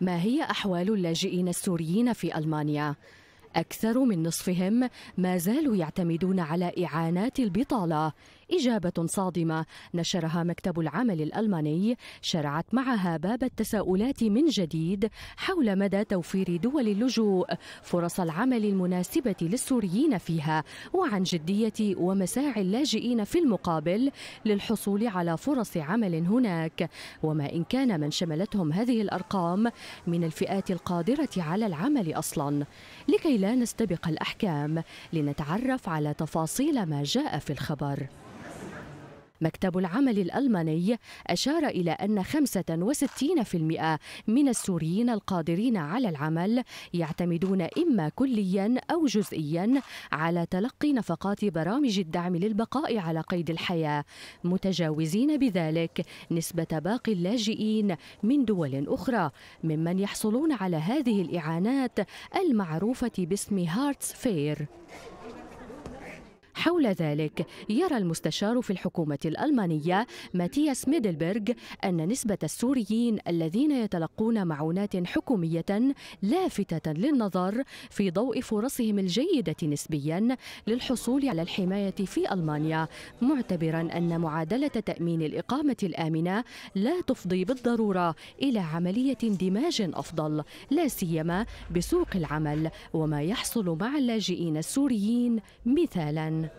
ما هي أحوال اللاجئين السوريين في ألمانيا؟ أكثر من نصفهم ما زالوا يعتمدون على إعانات البطالة. إجابة صادمة نشرها مكتب العمل الألماني شرعت معها باب التساؤلات من جديد حول مدى توفير دول اللجوء فرص العمل المناسبة للسوريين فيها، وعن جدية ومساع اللاجئين في المقابل للحصول على فرص عمل هناك، وما إن كان من شملتهم هذه الأرقام من الفئات القادرة على العمل أصلا. لكي لا نستبق الأحكام لنتعرف على تفاصيل ما جاء في الخبر. مكتب العمل الألماني أشار إلى أن 65% من السوريين القادرين على العمل يعتمدون إما كلياً أو جزئياً على تلقي نفقات برامج الدعم للبقاء على قيد الحياة، متجاوزين بذلك نسبة باقي اللاجئين من دول أخرى، ممن يحصلون على هذه الإعانات المعروفة باسم هارتس فير. حول ذلك يرى المستشار في الحكومة الألمانية ماتياس ميدلبرغ أن نسبة السوريين الذين يتلقون معونات حكومية لافتة للنظر في ضوء فرصهم الجيدة نسبيا للحصول على الحماية في ألمانيا، معتبرا أن معادلة تأمين الإقامة الآمنة لا تفضي بالضرورة إلى عملية اندماج أفضل، لا سيما بسوق العمل وما يحصل مع اللاجئين السوريين مثالا.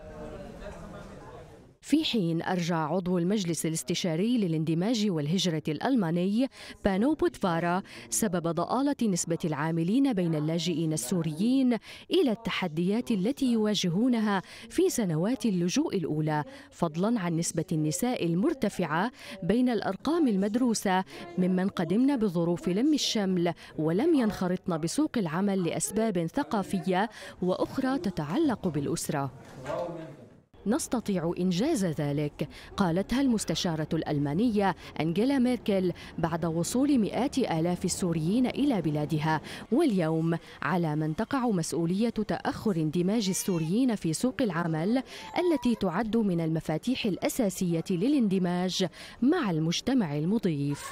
في حين أرجى عضو المجلس الاستشاري للاندماج والهجرة الألماني بانو بوتفارا سبب ضآلة نسبة العاملين بين اللاجئين السوريين إلى التحديات التي يواجهونها في سنوات اللجوء الأولى، فضلاً عن نسبة النساء المرتفعة بين الأرقام المدروسة ممن قدمن بظروف لم الشمل ولم ينخرطن بسوق العمل لأسباب ثقافية وأخرى تتعلق بالأسرة. نستطيع إنجاز ذلك، قالتها المستشارة الألمانية أنجيلا ميركل بعد وصول مئات آلاف السوريين إلى بلادها، واليوم على من تقع مسؤولية تأخر اندماج السوريين في سوق العمل التي تعد من المفاتيح الأساسية للاندماج مع المجتمع المضيف.